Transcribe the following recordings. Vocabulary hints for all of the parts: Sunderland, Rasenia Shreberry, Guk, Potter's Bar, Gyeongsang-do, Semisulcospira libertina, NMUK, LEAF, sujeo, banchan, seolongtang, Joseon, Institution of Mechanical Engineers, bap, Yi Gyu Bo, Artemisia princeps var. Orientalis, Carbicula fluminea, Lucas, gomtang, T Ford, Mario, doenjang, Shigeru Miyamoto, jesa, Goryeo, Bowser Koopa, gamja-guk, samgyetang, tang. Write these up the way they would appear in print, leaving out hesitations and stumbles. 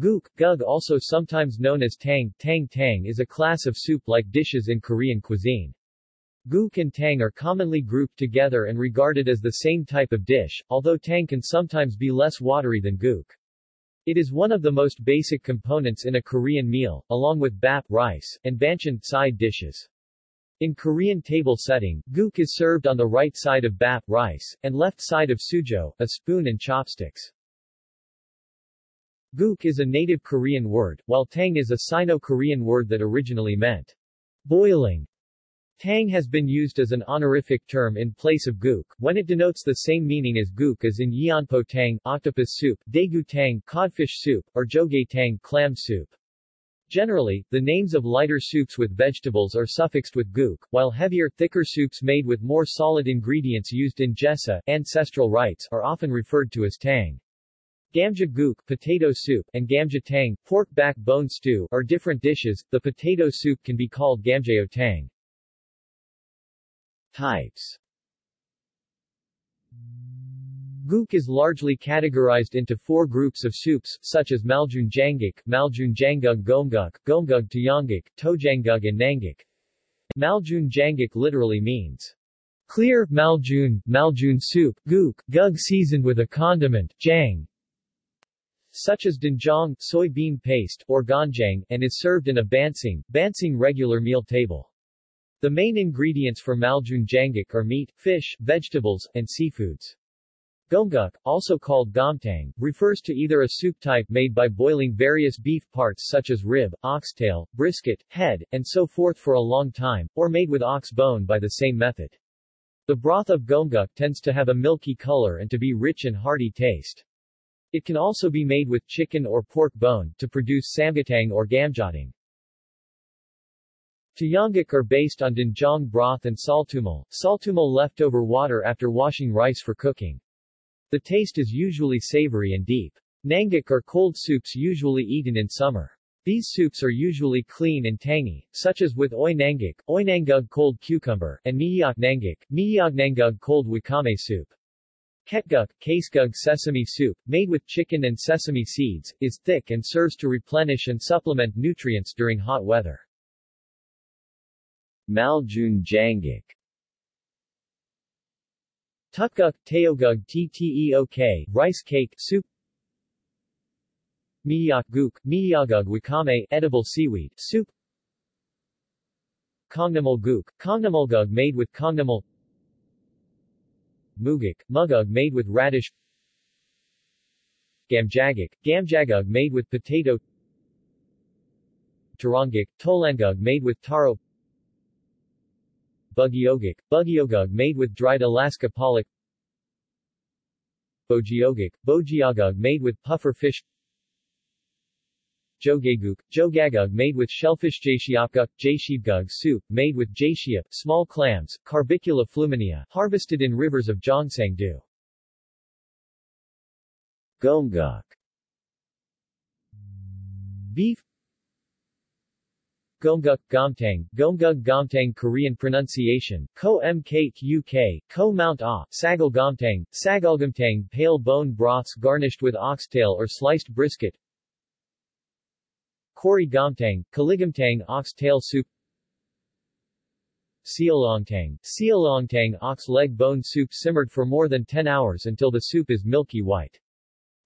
Guk, gug, also sometimes known as tang, tang is a class of soup-like dishes in Korean cuisine. Guk and tang are commonly grouped together and regarded as the same type of dish, although tang can sometimes be less watery than guk. It is one of the most basic components in a Korean meal, along with bap rice, and banchan side dishes. In Korean table setting, guk is served on the right side of bap rice, and left side of sujeo, a spoon and chopsticks. Guk is a native Korean word, while tang is a Sino-Korean word that originally meant boiling. Tang has been used as an honorific term in place of guk, when it denotes the same meaning as guk as in yeonpo-tang, octopus soup, daegu-tang, codfish soup, or jogae-tang, clam soup. Generally, the names of lighter soups with vegetables are suffixed with guk, while heavier, thicker soups made with more solid ingredients used in jesa, ancestral rites, are often referred to as tang. Gamja-guk, potato soup, and gamja-tang, pork backbone stew, are different dishes. The potato soup can be called gamjao-tang. Types. Guk is largely categorized into four groups of soups, such as maljeonjangguk, maljeonjangguk gomguk, gomguk toyangguk, tojangguk and nangguk. Maljeonjangguk literally means clear, maljeon soup, guk, gug seasoned with a condiment, jang, such as doenjang, soybean paste, or ganjang, and is served in a bansing regular meal table. The main ingredients for maljeonjangguk are meat, fish, vegetables, and seafoods. Gomguk, also called gomtang, refers to either a soup type made by boiling various beef parts such as rib, oxtail, brisket, head, and so forth for a long time, or made with ox bone by the same method. The broth of gomguk tends to have a milky color and to be rich and hearty taste. It can also be made with chicken or pork bone to produce samgyetang or gamja-tang. Toyangguk are based on doenjang broth and saltumul leftover water after washing rice for cooking. The taste is usually savory and deep. Nangguk are cold soups usually eaten in summer. These soups are usually clean and tangy, such as with oinangguk cold cucumber, and miyeoknangguk cold wakame soup. Ketguk, kaseguk sesame soup, made with chicken and sesame seeds, is thick and serves to replenish and supplement nutrients during hot weather. Maljeonjangguk. Tukguk, taeoguk, tteok, rice cake, soup. Miyeokguk, miyeoguk wakame, edible seaweed, soup. Kongnamulguk, kongnamulguk made with kongnamul. Muguk, mugug made with radish. Gamjaguk, gamjagug made with potato. Tarangguk, tolangug made with taro. Bugyoguk, bugyogug made with dried Alaska pollock. Bogyoguk, bogyogug made with puffer fish. Jogae-guk, jogagug made with shellfish. Jaeshiopguk, jaeshiopguk soup, made with jaeshiop, small clams, Carbicula fluminea, harvested in rivers of Gyeongsang-do. Gomguk. Beef. Gomguk, gomtang, gomguk gomtang. Korean pronunciation, ko mkuk, ko mount ah, sagal gomtang, sagal gomtang. Pale bone broths garnished with oxtail or sliced brisket. Kori gomtang, kaligomtang. Oxtail soup. Seolongtang, seolongtang. Ox leg bone soup simmered for more than 10 hours until the soup is milky white.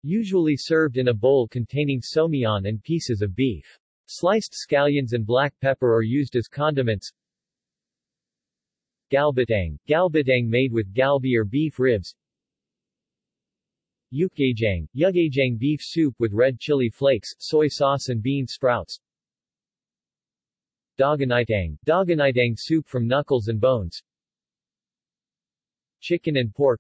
Usually served in a bowl containing somyeon and pieces of beef. Sliced scallions and black pepper are used as condiments. Galbatang, galbatang made with galbi or beef ribs. Yukgaejang, yukgaejang beef soup with red chili flakes, soy sauce and bean sprouts. Daganitang, daganitang soup from knuckles and bones. Chicken and pork.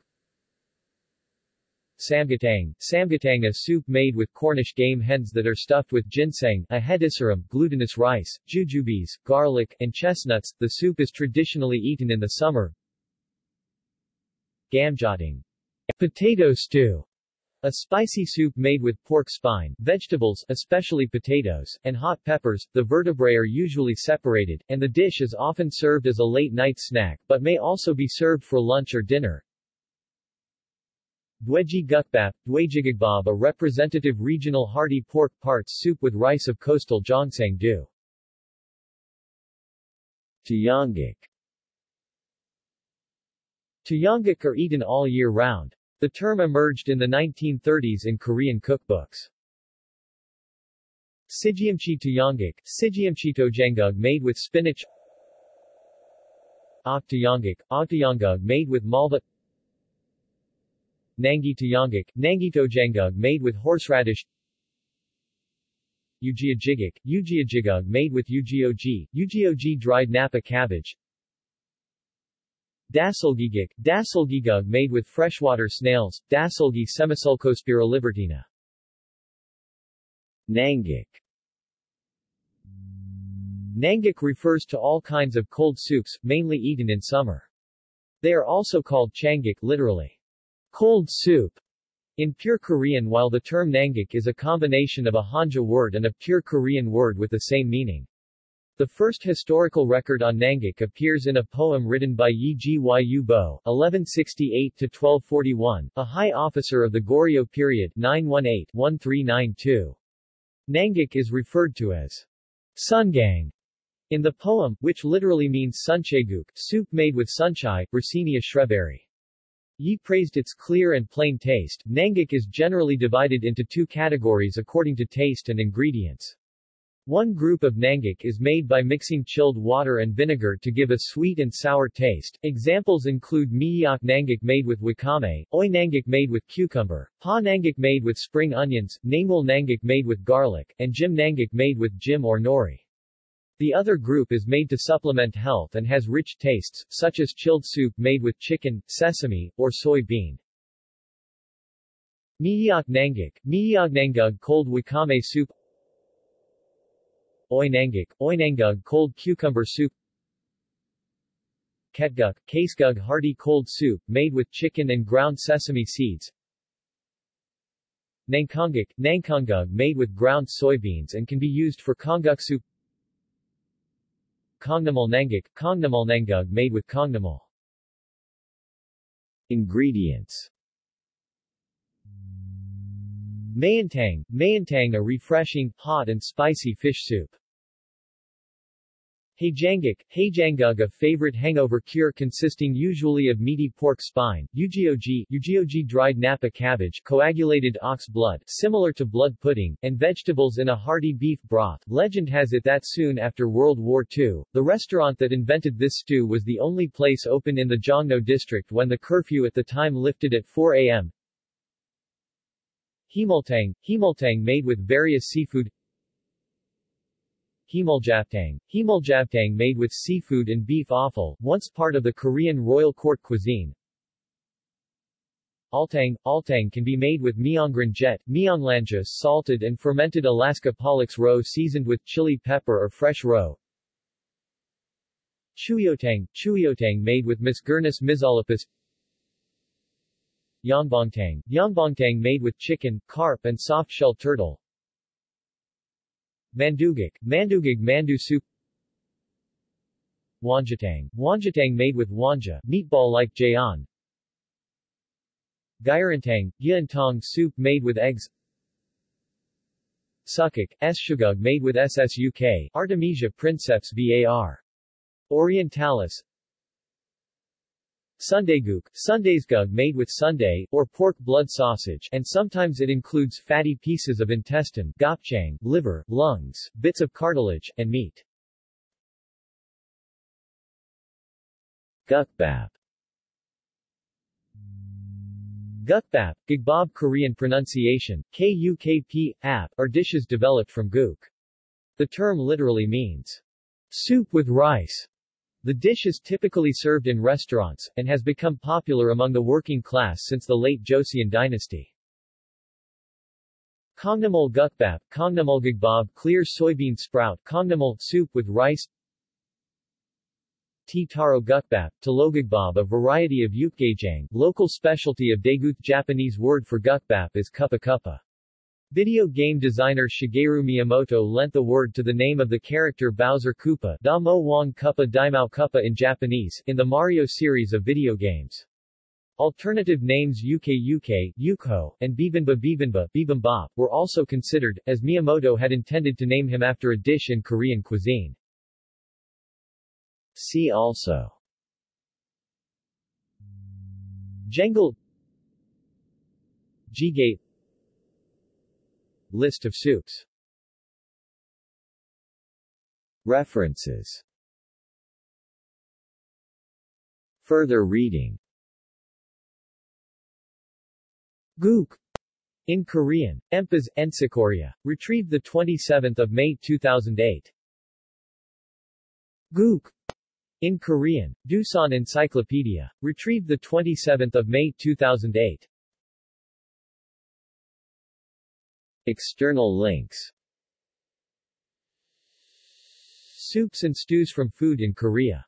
Samgyetang, samgyetang, a soup made with Cornish game hens that are stuffed with ginseng, ahedisirum, glutinous rice, jujubes, garlic, and chestnuts. The soup is traditionally eaten in the summer. Gamja-tang, potato stew, a spicy soup made with pork spine, vegetables, especially potatoes, and hot peppers. The vertebrae are usually separated, and the dish is often served as a late-night snack, but may also be served for lunch or dinner. Bap, a representative regional hearty pork parts soup with rice of coastal Gyeongsang-do. Tteongguk. Tteongguk are eaten all year round. The term emerged in the 1930s in Korean cookbooks. Sigeumchi Tteongguk, Sigeumchi Tteongguk made with spinach. Ok Tteongguk, Ok Tteongguk made with malva. Nangi Tteongguk, Nangi Tteongguk made with horseradish. Ujeojjiguk, Ujeojjiguk made with ujeoji, ujeoji dried napa cabbage. Dasulgiguk, Dasulgiguk made with freshwater snails, Dasulgi Semisulcospira libertina. Nangguk. Nangguk refers to all kinds of cold soups, mainly eaten in summer. They are also called changguk, literally, cold soup, in pure Korean, while the term nangguk is a combination of a Hanja word and a pure Korean word with the same meaning. The first historical record on nangguk appears in a poem written by Yi Gyu Bo, 1168-1241, a high officer of the Goryeo period, 918-1392. Nangguk is referred to as sungang in the poem, which literally means sunchaeguk, soup made with sunchai, Rasenia Shreberry. Yi praised its clear and plain taste. Nangguk is generally divided into two categories according to taste and ingredients. One group of nangguk is made by mixing chilled water and vinegar to give a sweet and sour taste. Examples include miyeok nangguk made with wakame, oi nangguk made with cucumber, pa nangguk made with spring onions, namul nangguk made with garlic, and jim nangguk made with jim or nori. The other group is made to supplement health and has rich tastes, such as chilled soup made with chicken, sesame, or soybean. Miyeok nangguk, Miyeok nangguk cold wakame soup. Oi nangguk cold cucumber soup. Ketguk, Kaseguk hearty cold soup, made with chicken and ground sesame seeds. Nangkongguk, Nangkongguk made with ground soybeans and can be used for kongguk soup. Kongnamul nangguk, Kongnamul nangguk made with kongnamul. Ingredients. Mayantang, Mayantang a refreshing, hot and spicy fish soup. Haejangguk, Haejangguk a favorite hangover cure consisting usually of meaty pork spine, ujeoji, ujeoji dried napa cabbage, coagulated ox blood, similar to blood pudding, and vegetables in a hearty beef broth. Legend has it that soon after World War II, the restaurant that invented this stew was the only place open in the Jongno district when the curfew at the time lifted at 4 a.m. Himultang, Himultang made with various seafood. Himuljaptang, Himuljaptang made with seafood and beef offal, once part of the Korean royal court cuisine. Altang, Altang can be made with myeongranjet, myeonglanja, salted and fermented Alaska pollock's roe seasoned with chili pepper or fresh roe. Chuyotang, Chuyotang made with Misgurnus mizolopus. Yeonbongtang, Yeonbongtang made with chicken, carp and soft-shell turtle. Manduguk, Manduguk mandu soup. Wanjatang, Wanjatang made with wanja, meatball-like jaeon. Gyarantang, Gyantang soup made with eggs. Sukuk, Sugug made with ssuk, Artemisia princeps var. Orientalis. Sundaeguk, Sundaesgug made with sundae, or pork blood sausage, and sometimes it includes fatty pieces of intestine, gopchang, liver, lungs, bits of cartilage, and meat. Guk bap. Guk bap, Gukbap Korean pronunciation, K-U-K-P, ap, are dishes developed from guk. The term literally means soup with rice. The dish is typically served in restaurants, and has become popular among the working class since the late Joseon dynasty. Kongnamul gukbap, Kongnamul gukbap clear soybean sprout, Kongnamul soup with rice. Taro gukbap, Talogukbap a variety of yukgaejang, local specialty of Daegu. Japanese word for gukbap is kuppa kuppa. Video game designer Shigeru Miyamoto lent the word to the name of the character Bowser Koopa, Damo Wang Koopa Daimao Koopa in Japanese, in the Mario series of video games. Alternative names yuke-yuke, yuko, and bibimbap, bibimbap, were also considered, as Miyamoto had intended to name him after a dish in Korean cuisine. See also: Jangle, Jjigae, list of soups. References. Further reading. Guk. In Korean. Empas, Encykorea. Retrieved 27 May 2008. Guk. In Korean. Dusan Encyclopedia. Retrieved 27 May 2008. External links. Soups and stews from food in Korea.